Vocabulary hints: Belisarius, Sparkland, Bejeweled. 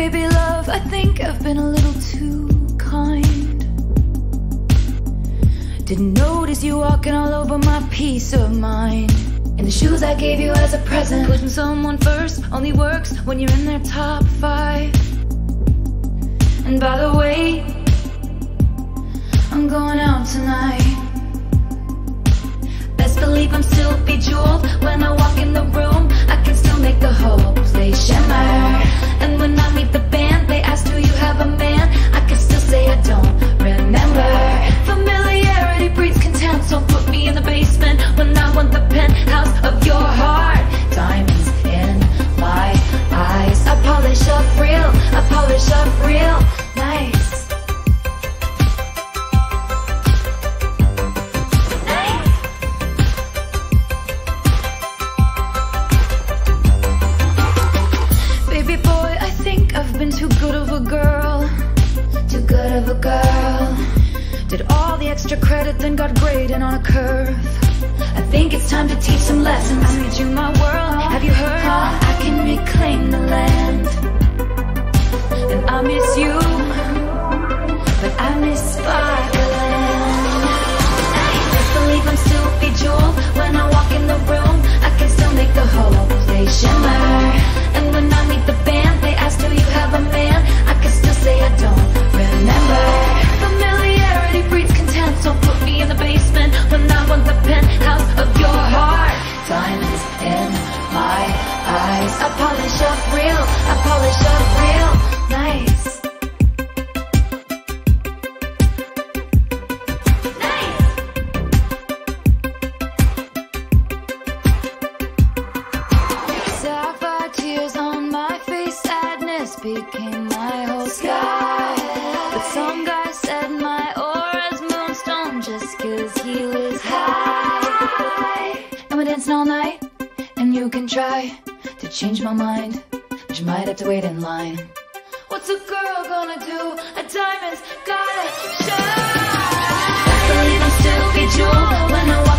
Baby love, I think I've been a little too kind. Didn't notice you walking all over my peace of mind. And the shoes I gave you as a present. Putting someone first only works when you're in their top 5. And by the way, I'm going out tonight. Best believe I'm still bejeweled. When I walk in the room, I can still make the whole place shimmer. And when I meet the band, they ask, do you have a man? I can still say I don't remember. Familiarity breeds contempt. Don't put me in the basement when I want the penthouse of your heart. Diamonds in my eyes. I polish up real, I polish up real nice. Girl, did all the extra credit, then got graded on a curve. I think it's time to teach some lessons. I made you my world, have you heard? I can reclaim the land. And I miss you, but I miss Sparkland. Best believe I'm still bejeweled. When I walk in the room, I can still make the whole place shimmer. And when I meet the band, they ask, do you have a man? I can still say I don't. Remember, familiarity breeds contempt. Don't put me in the basement when I want the penthouse of your heart. Diamonds in my eyes. I polish up real, I polish up real nice. Nice. Sapphire tears on my face. Sadness became my whole sky. Some guy said my aura's moonstone just 'cause he was high. And we're dancing all night, and you can try to change my mind, but you might have to wait in line. What's a girl gonna do? A diamond's gotta shine. I believe I'm still bejeweled when I